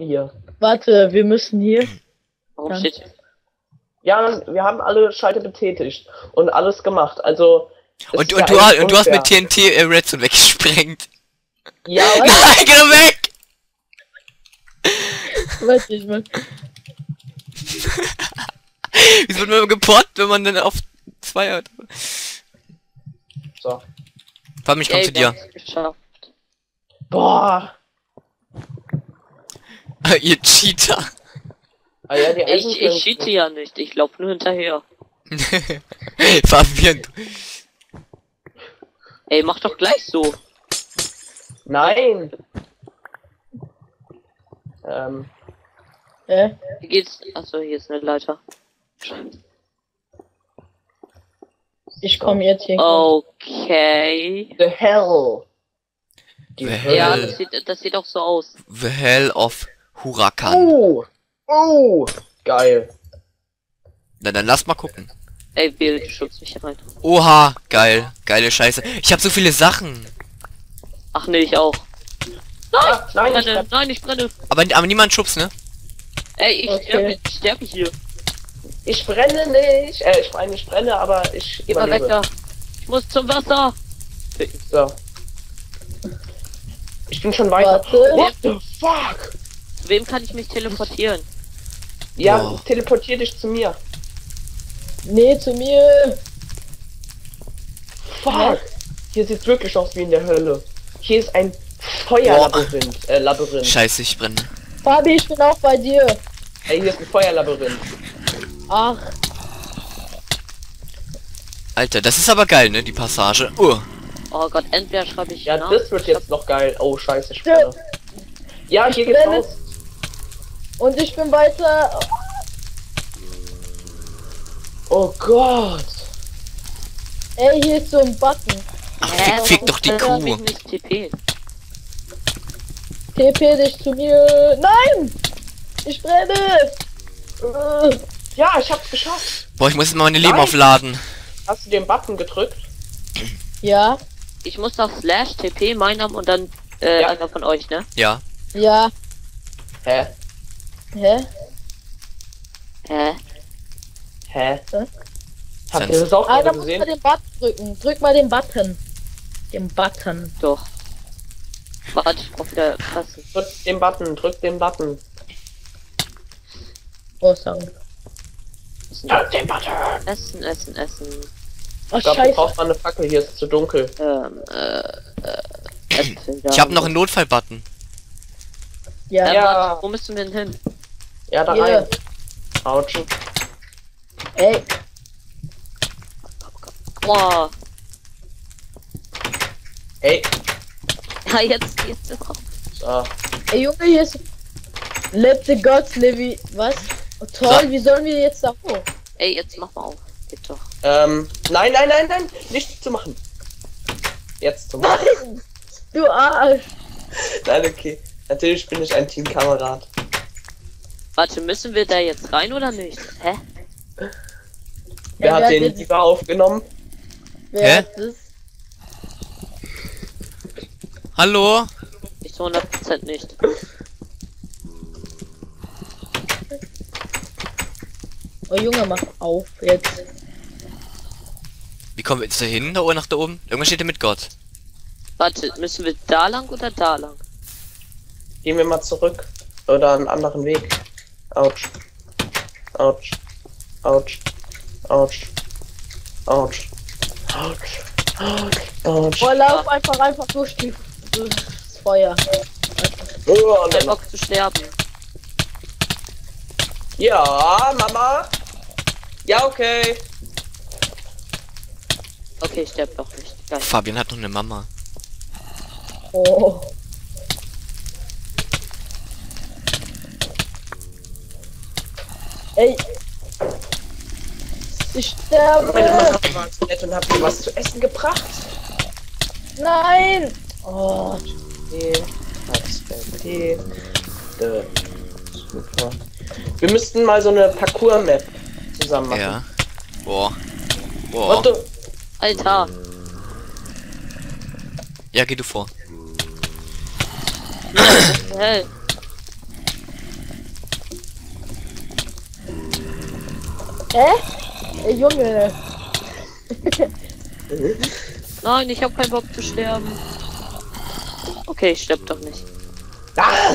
Hier. Warte, wir müssen hier. Warum steht hier? Ja, wir haben alle Schalter betätigt und alles gemacht. Also. Und du hast mit TNT Redstone weggesprengt. Ja, nein, geh doch weg! Weiß nicht, Mann. Wieso wird man gepottet, wenn man dann auf 2 hat? So. Warte, ich komm zu dir. Boah! Ihr Cheater! Ah, ja, ich cheate ja nicht, ich lauf nur hinterher. Verwirrend. Ey, mach doch gleich so. Nein! Wie geht's? Achso, hier ist eine Leiter. Ich komme jetzt hier. Okay. The hell. Ja, das sieht auch so aus. The hell of Hurakan. Oh! Oh! Geil. Na dann lass mal gucken. Ey, Bill, du schubst mich rein. Oha! Geil. Geile Scheiße. Ich hab so viele Sachen. Ach nee, ich auch. Nein! Ah, nein, ich brenne. Aber niemand schubst, ne? Ey, ich sterbe hier. Ich brenne nicht. Ich brenne, aber ich geh mal weg da. Ich muss zum Wasser. So. Ich bin schon weiter. What the fuck? Zu wem kann ich mich teleportieren? Ja, oh. Teleportier dich zu mir. Nee, zu mir. Fuck. Hier sieht's wirklich aus wie in der Hölle. Hier ist ein Feuerlabyrinth. Labyrinth. Scheiße, ich brenne. Fabi, ich bin auch bei dir. Ey, hier ist ein Feuerlabyrinth. Ach. Alter, das ist aber geil, ne? Die Passage. Oh Gott, entweder schreibe ich. Ja, nach. Das wird jetzt noch geil. Oh, scheiße, ich brenne. Ja, hier geht's raus. Und ich bin weiter. Oh Gott. Ey, hier ist so ein Button. Ach, fick doch die Kuh. Nicht TP dich zu mir. Nein! Ich brenne! Ja, ich hab's geschafft. Boah, ich muss jetzt mal meine Leben aufladen. Hast du den Button gedrückt? Ja. Ich muss noch Slash TP meinem und dann einer von euch, ne? Ja. Ja. Hä? Hä? Hä? Hä? Habt ihr das auch gerade gesehen? Muss mal den Button drücken. Drück mal den Button. Den Button. Doch. Warte, ich brauch wieder Kassen. Drück den Button. Oh, sorry. Drück den Button! Essen. Oh, ich glaube, du brauchst mal eine Fackel, hier ist zu dunkel. Ich hab noch einen Notfall-Button. Ja. Wo müssen wir denn hin? Ja, da rein. Autsch. Ey. Boah. Ey. Ja, jetzt geht's auch. So. Ey, Junge, hier ist... Letzte Gott, Levi. Was? Oh, toll, so. Wie sollen wir jetzt da hoch? Ey, jetzt mach mal auf. Geht doch. Nein. Nichts zu machen. Jetzt zu machen. Nein, du Arsch. Nein, okay. Natürlich bin ich ein Teamkamerad. Warte, müssen wir da jetzt rein oder nicht? Hä? Wer hat den Diva aufgenommen? Wer ist es? Hallo? Ich zu 100% nicht. Oh Junge, mach auf jetzt. Wie kommen wir jetzt da hin? Da oben nach da oben? Irgendwas steht da mit Gott. Warte, müssen wir da lang oder da lang? Gehen wir mal zurück. Oder einen anderen Weg. Autsch. Oh, lauf einfach durch das Feuer. Oh, der Bock zu sterben. Ja, Mama. Ja, okay. Okay, ich sterbe doch nicht. Geil. Fabian hat noch eine Mama. Oh. Ey. Ich sterbe. Meine Mama war ins Bett und hat mir was zu essen gebracht. Nein. Oh. Okay. Super. Wir müssten mal so eine Parkour-Map zusammen machen. Ja. Boah. Alter. Ja, geh du vor. Ja, Junge. Nein, ich hab keinen Bock zu sterben. Okay, ich sterb doch nicht. Ah!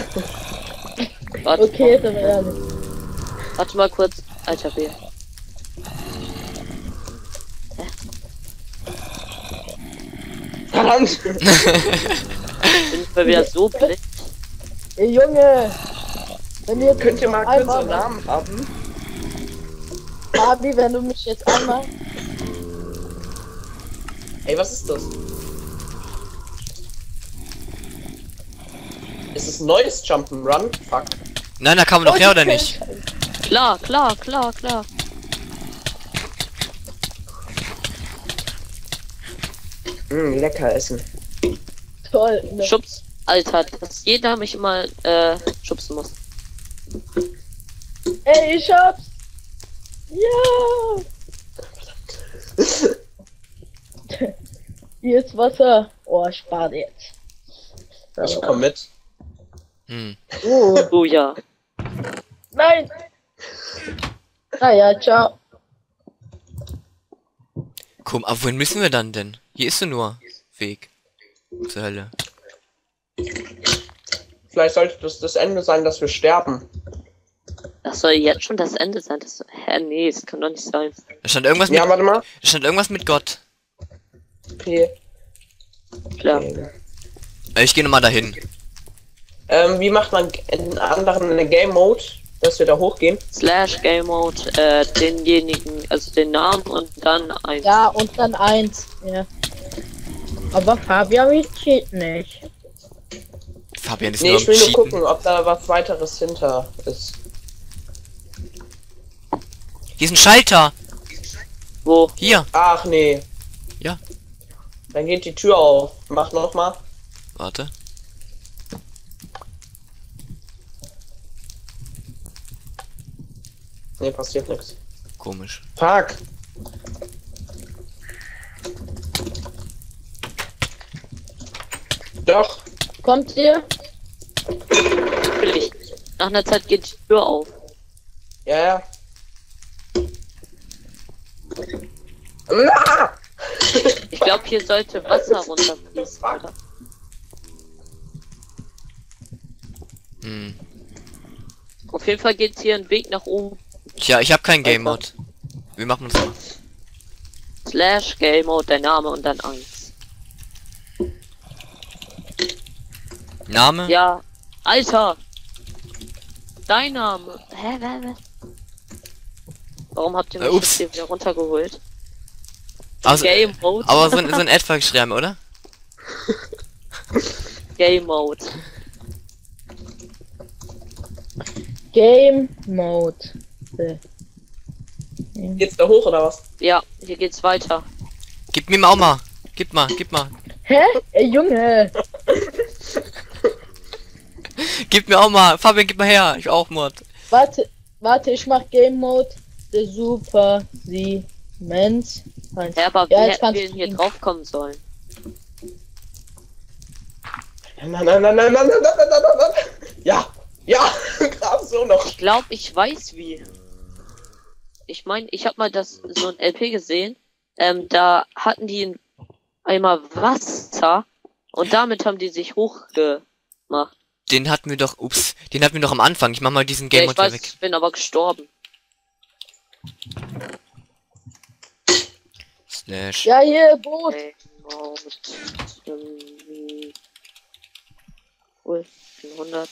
Warte, okay, ist aber ehrlich. Warte mal kurz. Alter B. Verdammt! Ich bin wieder so blind. Ey Junge! Wenn ihr könnt ihr mal kurz einen Namen haben? Abi, wenn du mich jetzt einmal... Ey, was ist das? Ist es ein neues Jump'n'Run? Fuck. Nein, da kann man doch her, oder nicht? Klar. Lecker essen. Toll, ne? Schubs, Alter, dass jeder mich immer schubsen muss. Ey, ich hab's! Ja! Hier ist Wasser. Oh, ich spare jetzt. Ich komm mit. Hm. Oh ja. Nein! Naja, ciao. Komm, aber wohin müssen wir dann denn? Hier ist nur Weg zur Hölle. Vielleicht sollte das Ende sein, dass wir sterben. Das soll jetzt schon das Ende sein. Das soll... Hä, nee, das kann doch nicht sein. Da stand irgendwas mit... Ja, warte mal. Da stand irgendwas mit Gott. Okay. Klar. Okay. Ich gehe nochmal dahin. Wie macht man in anderen Game Mode, dass wir da hochgehen? /Game Mode, denjenigen, also den Namen und dann 1. Ja, und dann 1. Ja. Aber Fabian cheat nicht. Fabian ist nee, ich will nur gucken, ob da was weiteres hinter ist. Hier ist ein Schalter. Wo? Hier. Ach nee. Ja. Dann geht die Tür auf. Mach nochmal. Warte. Nee, passiert nichts. Komisch. Fuck! Doch! Kommt ihr? Natürlich. Nach einer Zeit geht die Tür auf. Ja, ja. Ich glaube, hier sollte Wasser runterfließen, oder? Hm. Auf jeden Fall geht's hier einen Weg nach oben. Tja, ich hab kein Game Mode. Wie machen wir das? /Game Mode, der Name und dann 1. Name? Ja. Alter! Dein Name! Hä, wer? Warum habt ihr mich jetzt hier wieder runtergeholt? Also, Game Mode? Aber so ein Adverb geschrieben, oder? Game Mode. Game Mode. Geht's da hoch oder was? Ja, hier geht's weiter. Gib mir mal auch mal. Gib mal. Hä? Ey, Junge! Gib mir auch mal. Fabian, gib mal her. Ich auch Mord. Warte, ich mach Game Mode. TheSuperSiemens. Ja, aber ja, jetzt kannst wir hier drauf kommen sollen. Nein. Ja, gerade so noch. Ich glaube, ich weiß wie. Ich meine, ich habe mal so ein LP gesehen. Da hatten die einmal Wasser und damit haben die sich hochgemacht. Den hatten wir doch am Anfang. Ich mach mal diesen Game Mode weg. Ich bin aber gestorben. Slash. Ja, hier, Boot. Oh, 100.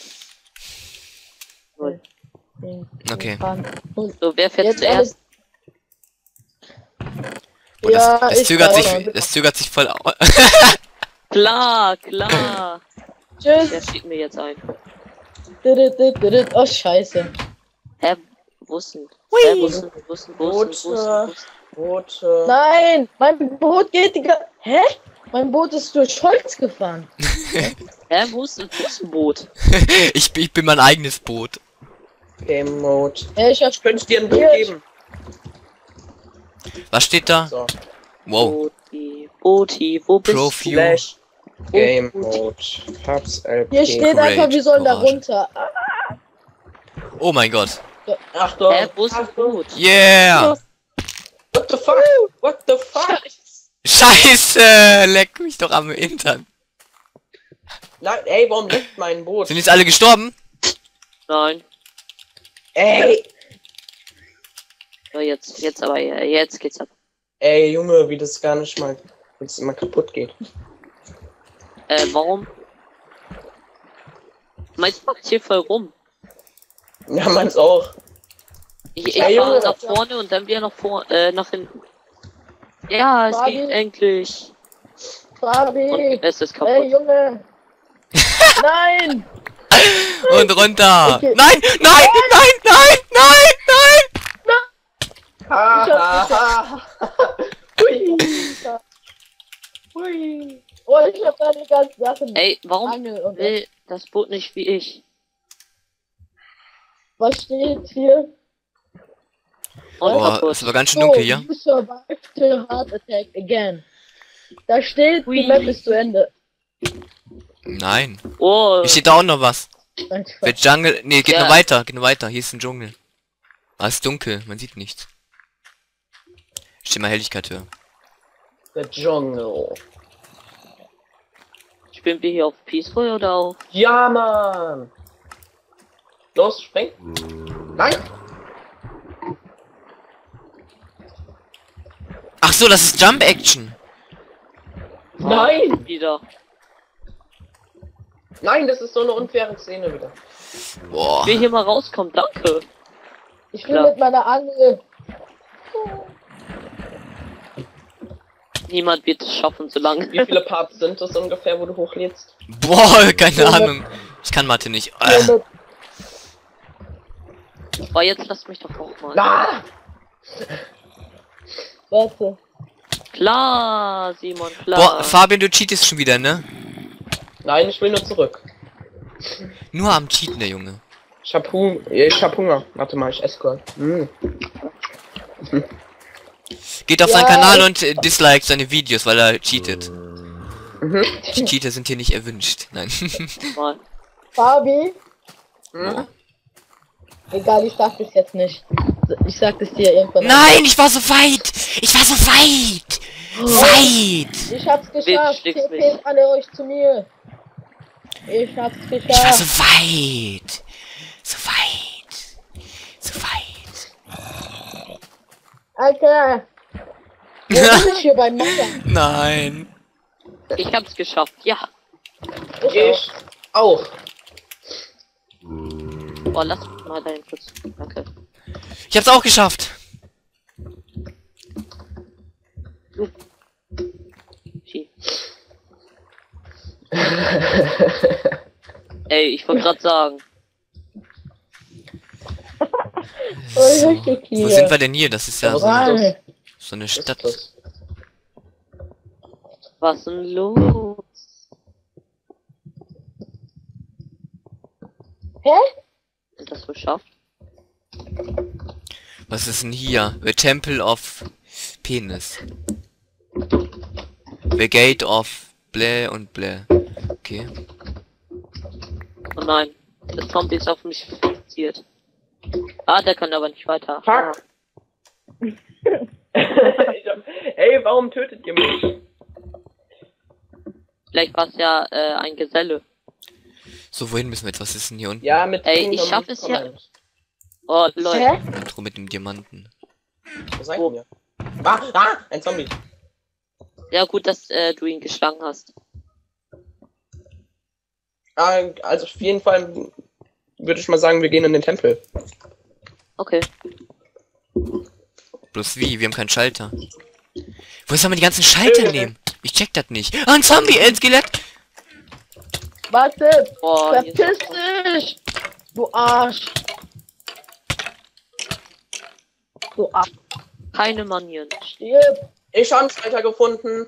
Okay. So, wer fährt jetzt zuerst? Oh, ja, es zögert sich voll aus. Klar. Tschüss. Der schiebt mir jetzt ein. Oh, scheiße. Hä? Wo ist Nein, mein Boot geht die... Hä? Mein Boot ist durch Holz gefahren. Hä? Wo ist ein Boot? ich bin mein eigenes Boot. Game Mode. Ich könnte dir ein Boot geben. Was steht da? So. Wow. Booty, wo bist du? Flash. Game Mode. Hier steht einfach, wir sollen da runter. Ah. Oh mein Gott. Achtung! Bus ist gut. Yeah! What the fuck? What the fuck? Scheiße! Leck mich doch am Hintern. Nein, ey, warum leckt mein Boot? Sind jetzt alle gestorben? Nein. Ey! So, jetzt aber, jetzt geht's ab. Ey, Junge, wie das gar nicht mal, wie das immer kaputt geht. Warum? Meins macht hier voll rum. Ja, meins auch. Ich fahre nach vorne und dann wieder nach vorne, nach hinten. Ja, es geht endlich. Fabi! Und es ist kaputt. Ey, Junge! Nein! Und runter! Okay. Nein, nein, nein, nein, nein, nein! Hahaha! Hui! Hui! Oh, ich hab deine ganzen Sachen. Ey, warum will das Boot nicht wie ich? Was steht hier? Boah, ist aber ganz schön dunkel hier. Da steht, die Map ist zu Ende. Nein. Oh. Hier steht da auch noch was. Der Jungle. Nee, geht noch weiter, geht noch weiter. Hier ist ein Dschungel. Ah, ist dunkel, man sieht nichts. Steht mal Helligkeit höher. Der Dschungel. Spielen wir hier auf Peaceful oder auf? Ja, Mann! Los, spring! Nein! Ach so, das ist Jump Action! Nein! Oh, wieder! Nein, das ist so eine unfaire Szene wieder. Boah. Ich will hier mal rauskommen, danke! Ich will mit meiner Angel! Niemand wird es schaffen, so lange. Wie viele Parts sind das ungefähr, wo du hochlädst? Boah, keine Ahnung. Ich kann Mathe nicht. Boah, jetzt lass mich doch auch mal. Ah! Warte. Klar, Simon, klar. Boah, Fabian, du cheatest schon wieder, ne? Nein, ich will nur zurück. Nur am Cheaten, der Junge. Ich hab Hunger. Warte mal, ich esse gerade. Geht auf seinen Kanal und disliked seine Videos, weil er cheatet. Die Cheater sind hier nicht erwünscht. Nein. Fabi? Hm? Egal, ich sag das jetzt nicht. Ich sag das dir irgendwann. Nein, nicht. Ich war so weit! Ich war so weit! Oh. Weit! Ich hab's geschafft! TP alle euch zu mir! Ich hab's geschafft! Ich war so weit! So weit! So weit! Alter! Ich hier bei Mutter. Nein. Ich hab's geschafft, ja. Ich auch. Boah, lass mich mal deinen Schutz. Danke. Ich hab's auch geschafft. Ey, ich wollte gerade sagen. So. Wo sind wir denn hier? Das ist ja so eine Stadt. Was ist denn los? Hä? Ist das geschafft? Was ist denn hier? The Temple of Penis. The Gate of Bläh und Bläh. Okay. Oh nein. Der Zombie ist auf mich fixiert. Ah, der kann aber nicht weiter. Fuck. Ey, warum tötet ihr mich? Vielleicht war es ja ein Geselle. So, wohin müssen wir jetzt? Was ist denn hier unten? Ja, mit ey, ich schaffe es ja. Oh, Leute. Intro mit dem Diamanten. Wo seid ihr? Ah, ein Zombie. Ja, gut, dass du ihn geschlagen hast. Also, auf jeden Fall würde ich mal sagen, wir gehen in den Tempel. Okay. Bloß wie? Wir haben keinen Schalter. Wo soll man die ganzen Schalter nehmen? Ich check das nicht. Ah, ein Zombie, ein Skelett! Warte! Oh, verpiss dich! Du Arsch! Du Arsch! Keine Manieren. Stirb! Ich habe einen Schalter gefunden!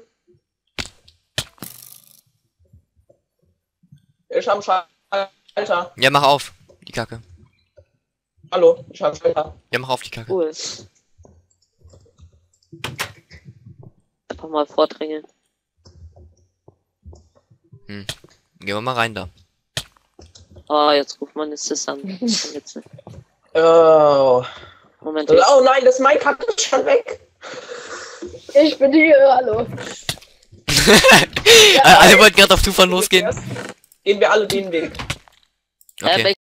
Ich habe einen Schalter. Ja, mach auf, die Kacke. Hallo, ich habe einen Schalter. Ja, mach auf, die Kacke. Cool. Einfach mal vordrängeln. Hm. Gehen wir mal rein da. Ah, jetzt ruft man es zusammen. Moment. Oh nein, das Minecart ist schon weg. Ich bin hier, hallo. Ja, alle wollten gerade auf Tufan losgehen. Gehen wir alle den Weg. Okay.